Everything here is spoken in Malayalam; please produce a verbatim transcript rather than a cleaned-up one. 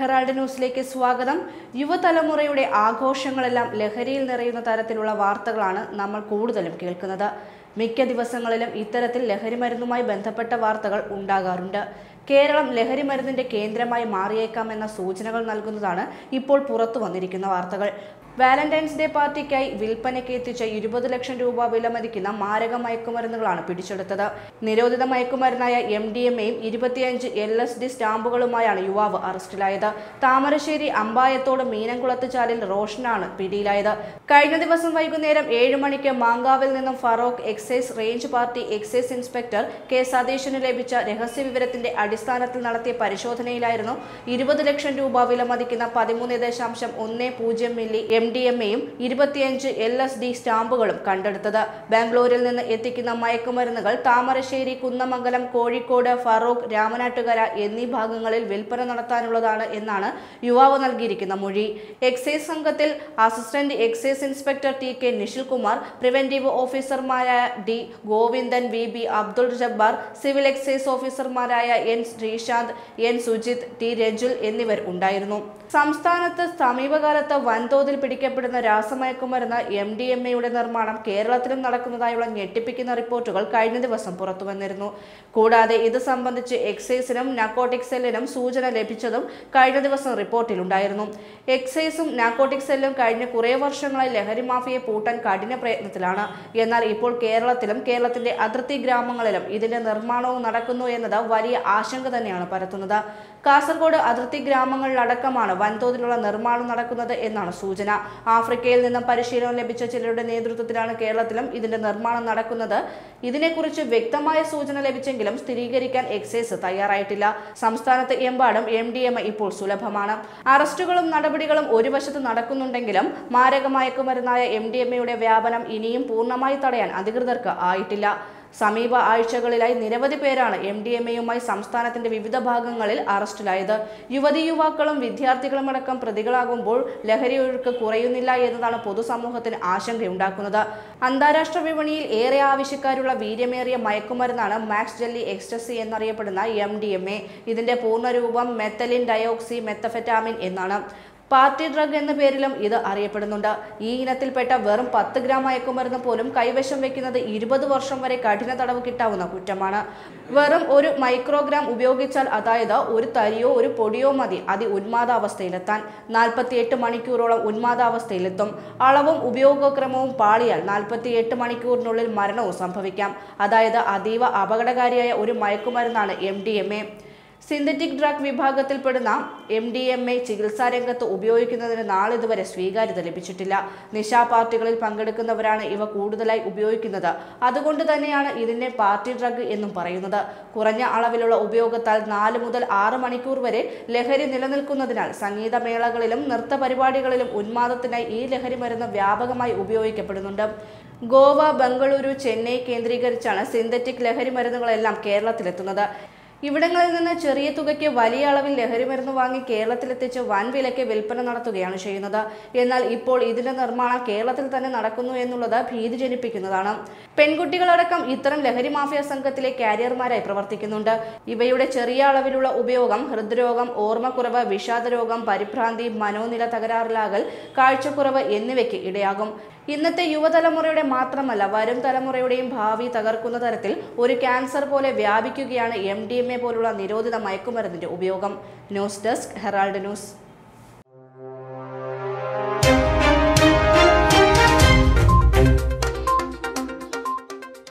ഹെറാൾഡ് ന്യൂസിലേക്ക് സ്വാഗതം. യുവതലമുറയുടെ ആഘോഷങ്ങളെല്ലാം ലഹരിയിൽ നിറയുന്ന തരത്തിലുള്ള വാർത്തകളാണ് നമ്മൾ കൂടുതലും കേൾക്കുന്നത്. മിക്ക ദിവസങ്ങളിലും ഇത്തരത്തിൽ ലഹരിമരുന്നുമായി ബന്ധപ്പെട്ട വാർത്തകൾ ഉണ്ടാകാറുണ്ട്. കേരളം ലഹരിമരുന്നിന്റെ കേന്ദ്രമായി മാറിയേക്കാമെന്ന സൂചനകൾ നൽകുന്നതാണ് ഇപ്പോൾ പുറത്തു വന്നിരിക്കുന്ന വാർത്തകൾ. വാലന്റൈൻസ് ഡേ പാർട്ടിക്കായി വിൽപ്പനയ്ക്ക് എത്തിച്ച ഇരുപത് ലക്ഷം രൂപ വിലമതിക്കുന്ന മാരക മയക്കുമരുന്നുകളാണ് പിടിച്ചെടുത്തത്. നിരോധിത മയക്കുമരുന്നായ എം ഡി എം എയും ഇരുപത്തിയഞ്ച് എൽ എസ് ഡി സ്റ്റാമ്പുകളുമായാണ് യുവാവ് അറസ്റ്റിലായത്. താമരശ്ശേരി അമ്പായത്തോട് മീനംകുളത്ത് ചാലിൽ റോഷനാണ് പിടിയിലായത്. കഴിഞ്ഞ ദിവസം വൈകുന്നേരം ഏഴ് മണിക്ക് മാങ്കാവിൽ നിന്നും Feroke excise range party excise inspector K സതീഷിന് ലഭിച്ച രഹസ്യവിവരത്തിന്റെ അടിസ്ഥാനത്തിൽ നടത്തിയ പരിശോധനയിലായിരുന്നു ഇരുപത് ലക്ഷം രൂപ വിലമതിക്കുന്ന പതിമൂന്ന് ദശാംശം ഒന്ന് പൂജ്യം മില്ലി എം ഡി എം എയും ഇരുപത്തിയഞ്ച് എൽ എസ് ഡി സ്റ്റാമ്പുകളും കണ്ടെടുത്തത്. ബാംഗ്ലൂരിൽ നിന്ന് എത്തിക്കുന്ന മയക്കുമരുന്നുകൾ താമരശ്ശേരി, കുന്നമംഗലം, കോഴിക്കോട്, ഫറോക്ക്, രാമനാട്ടുകര എന്നീ ഭാഗങ്ങളിൽ വിൽപ്പന നടത്താനുള്ളതാണ് എന്നാണ് യുവാവ് നൽകിയിരിക്കുന്ന മൊഴി. എക്സൈസ് സംഘത്തിൽ assistant excise inspector T K Nishilkumar, preventive ഓഫീസർമാരായ D Govindan, V B Abdul Jabbar, civil excise ഓഫീസർമാരായ N Sreesanth, N Sujith, T Rajul എന്നിവർ ഉണ്ടായിരുന്നു. സംസ്ഥാനത്ത് സമീപകാലത്ത് വൻതോതിൽ പിടിക്കപ്പെടുന്ന രാസമയക്കുമരുന്ന് എം ഡി എം എയുടെ നിർമ്മാണം കേരളത്തിലും നടക്കുന്നതായുള്ള ഞെട്ടിപ്പിക്കുന്ന റിപ്പോർട്ടുകൾ കഴിഞ്ഞ ദിവസം പുറത്തു വന്നിരുന്നു. കൂടാതെ ഇത് സംബന്ധിച്ച് എക്സൈസിനും നാർക്കോട്ടിക് സെല്ലിനും സൂചന ലഭിച്ചതും കഴിഞ്ഞ ദിവസം റിപ്പോർട്ടിലുണ്ടായിരുന്നു. എക്സൈസും നാർക്കോട്ടിക് സെല്ലും കഴിഞ്ഞ കുറേ വർഷങ്ങളായി ലഹരി മാഫിയെ പൂട്ടാൻ കഠിന പ്രയത്നത്തിലാണ്. എന്നാൽ ഇപ്പോൾ കേരളത്തിലും കേരളത്തിന്റെ അതിർത്തി ഗ്രാമങ്ങളിലും ഇതിന്റെ നിർമ്മാണവും നടക്കുന്നു എന്നത് വലിയ ആശങ്ക തന്നെയാണ് പരത്തുന്നത്. കാസർഗോഡ് അതിർത്തി ഗ്രാമങ്ങളിലടക്കമാണ് വൻതോതിലുള്ള നിർമ്മാണം നടക്കുന്നത് എന്നാണ് സൂചന. ആഫ്രിക്കയിൽ നിന്നും പരിശീലനം ലഭിച്ച ചിലരുടെ നേതൃത്വത്തിലാണ് കേരളത്തിലും ഇതിന്റെ നിർമ്മാണം നടക്കുന്നത്. ഇതിനെക്കുറിച്ച് വ്യക്തമായ സൂചന ലഭിച്ചെങ്കിലും സ്ഥിരീകരിക്കാൻ എക്സൈസ് തയ്യാറായിട്ടില്ല. സംസ്ഥാനത്ത് എമ്പാടും എം ഡി എം എ ഇപ്പോൾ സുലഭമാണ്. അറസ്റ്റുകളും നടപടികളും ഒരു വശത്ത് നടക്കുന്നുണ്ടെങ്കിലും മാരകമയക്കുമരുന്നായ എം ഡി എം എയുടെ വ്യാപനം ഇനിയും പൂർണ്ണമായി തടയാൻ അധികൃതർക്ക് ആയിട്ടില്ല. സമീപ ആഴ്ചകളിലായി നിരവധി പേരാണ് എം ഡി എം എയുമായി സംസ്ഥാനത്തിന്റെ വിവിധ ഭാഗങ്ങളിൽ അറസ്റ്റിലായത്. യുവതി യുവാക്കളും വിദ്യാർത്ഥികളും അടക്കം പ്രതികളാകുമ്പോൾ ലഹരിയൊഴുക്ക് കുറയുന്നില്ല എന്നതാണ് പൊതുസമൂഹത്തിന് ആശങ്കയുണ്ടാക്കുന്നത്. അന്താരാഷ്ട്ര വിപണിയിൽ ഏറെ ആവശ്യക്കാരുള്ള വീര്യമേറിയ മയക്കുമരുന്നാണ് മാക്സ് ജെല്ലി എക്സ്റ്റസി എന്നറിയപ്പെടുന്ന എം ഡി എം എ. ഇതിന്റെ പൂർണ്ണരൂപം മെത്തലിൻ ഡയോക്സി മെത്തഫെറ്റാമിൻ എന്നാണ്. പാർട്ടി ഡ്രഗ് എന്ന പേരിലും ഇത് അറിയപ്പെടുന്നുണ്ട്. ഈ ഇനത്തിൽപ്പെട്ട വെറും പത്ത് ഗ്രാം മയക്കുമരുന്ന് പോലും കൈവശം വെക്കുന്നത് ഇരുപത് വർഷം വരെ കഠിന തടവ് കിട്ടാവുന്ന കുറ്റമാണ്. വെറും ഒരു മൈക്രോഗ്രാം ഉപയോഗിച്ചാൽ, അതായത് ഒരു തരിയോ ഒരു പൊടിയോ മതി അതി ഉന്മാദാവസ്ഥയിലെത്താൻ. നാൽപ്പത്തി എട്ട് മണിക്കൂറോളം ഉന്മാദാവസ്ഥയിലെത്തും. അളവും ഉപയോഗക്രമവും പാളിയാൽ നാൽപ്പത്തി എട്ട് മണിക്കൂറിനുള്ളിൽ മരണവും സംഭവിക്കാം. അതായത് അതീവ അപകടകാരിയായ ഒരു മയക്കുമരുന്നാണ് M D M A. Synthetic drug വിഭാഗത്തിൽപ്പെടുന്ന എം ഡി എം എ ചികിത്സാ രംഗത്ത് ഉപയോഗിക്കുന്നതിന് നാളിതുവരെ സ്വീകാര്യത ലഭിച്ചിട്ടില്ല. നിശാ പാർട്ടികളിൽ പങ്കെടുക്കുന്നവരാണ് ഇവ കൂടുതലായി ഉപയോഗിക്കുന്നത്. അതുകൊണ്ട് തന്നെയാണ് ഇതിനെ പാർട്ടി ഡ്രഗ് എന്നും പറയുന്നത്. കുറഞ്ഞ അളവിലുള്ള ഉപയോഗത്താൽ നാല് മുതൽ ആറ് മണിക്കൂർ വരെ ലഹരി നിലനിൽക്കുന്നതിനാൽ സംഗീതമേളകളിലും നൃത്ത പരിപാടികളിലും ഉന്മാദത്തിനായി ഈ ലഹരി മരുന്ന് വ്യാപകമായി ഉപയോഗിക്കപ്പെടുന്നുണ്ട്. ഗോവ, ബംഗളൂരു, ചെന്നൈ കേന്ദ്രീകരിച്ചാണ് സിന്തറ്റിക് ലഹരി മരുന്നുകളെല്ലാം കേരളത്തിലെത്തുന്നത്. ഇവിടങ്ങളിൽ നിന്ന് ചെറിയ തുകയ്ക്ക് വലിയ അളവിൽ ലഹരിമരുന്ന് വാങ്ങി കേരളത്തിലെത്തിച്ച് വൻ വിലയ്ക്ക് വിൽപ്പന നടത്തുകയാണ് ചെയ്യുന്നത്. എന്നാൽ ഇപ്പോൾ ഇതിന്റെ നിർമ്മാണം കേരളത്തിൽ തന്നെ നടക്കുന്നു എന്നുള്ളത് ഭീതി ജനിപ്പിക്കുന്നതാണ്. പെൺകുട്ടികളടക്കം ഇത്തരം ലഹരി മാഫിയ സംഘത്തിലെ കാരിയർമാരായി പ്രവർത്തിക്കുന്നുണ്ട്. ഇവയുടെ ചെറിയ അളവിലുള്ള ഉപയോഗം ഹൃദ്രോഗം, ഓർമ്മക്കുറവ്, വിഷാദരോഗം, പരിഭ്രാന്തി, മനോനില തകരാറിലാകൽ, കാഴ്ചക്കുറവ് എന്നിവയ്ക്ക് ഇടയാകും. ഇന്നത്തെ യുവതലമുറയുടെ മാത്രമല്ല വരും തലമുറയുടെയും ഭാവി തകർക്കുന്ന തരത്തിൽ ഒരു ക്യാൻസർ പോലെ വ്യാപിക്കുകയാണ് എം ഡി എം എ പോലുള്ള നിരോധിത മയക്കുമരുന്നിന്റെ ഉപയോഗം. News desk, Herald news.